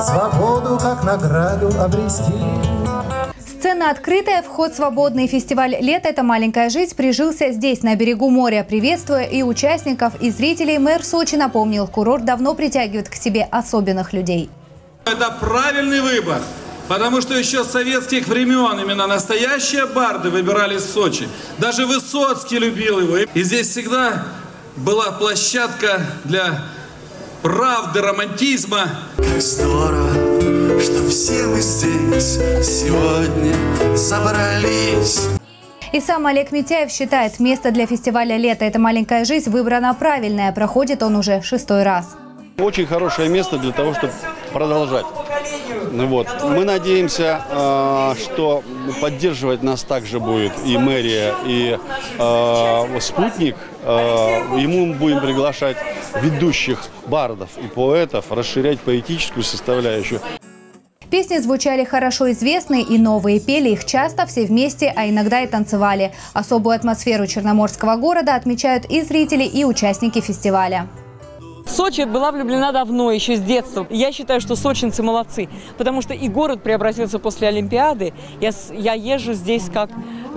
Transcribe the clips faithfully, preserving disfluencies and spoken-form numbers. Свободу как награду обрести. Сцена открытая, вход свободный. Фестиваль «Лето – это маленькая жизнь» прижился здесь, на берегу моря. Приветствуя и участников, и зрителей, мэр Сочи напомнил, курорт давно притягивает к себе особенных людей. Это правильный выбор, потому что еще с советских времен именно настоящие барды выбирали Сочи. Даже Высоцкий любил его. И здесь всегда была площадка для правды, романтизма. Как здорово, что все мы здесь сегодня собрались. И сам Олег Митяев считает, место для фестиваля «Лето – это маленькая жизнь» выбрано правильное. Проходит он уже шестой раз. Очень хорошее место для того, чтобы продолжать. Вот. Мы надеемся, что поддерживать нас также будет и мэрия, и «Спутник». Ему мы будем приглашать ведущих бардов и поэтов, расширять поэтическую составляющую. Песни звучали хорошо известные и новые, пели их часто все вместе, а иногда и танцевали. Особую атмосферу черноморского города отмечают и зрители, и участники фестиваля. Сочи была влюблена давно, еще с детства. Я считаю, что сочинцы молодцы, потому что и город преобразился после Олимпиады. Я, я езжу здесь, как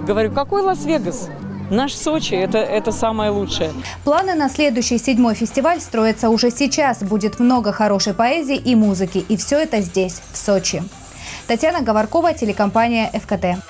говорю, какой Лас-Вегас? Наш Сочи – это, это самое лучшее. Планы на следующий седьмой фестиваль строятся уже сейчас. Будет много хорошей поэзии и музыки. И все это здесь, в Сочи. Татьяна Говоркова, телекомпания «ФКТ».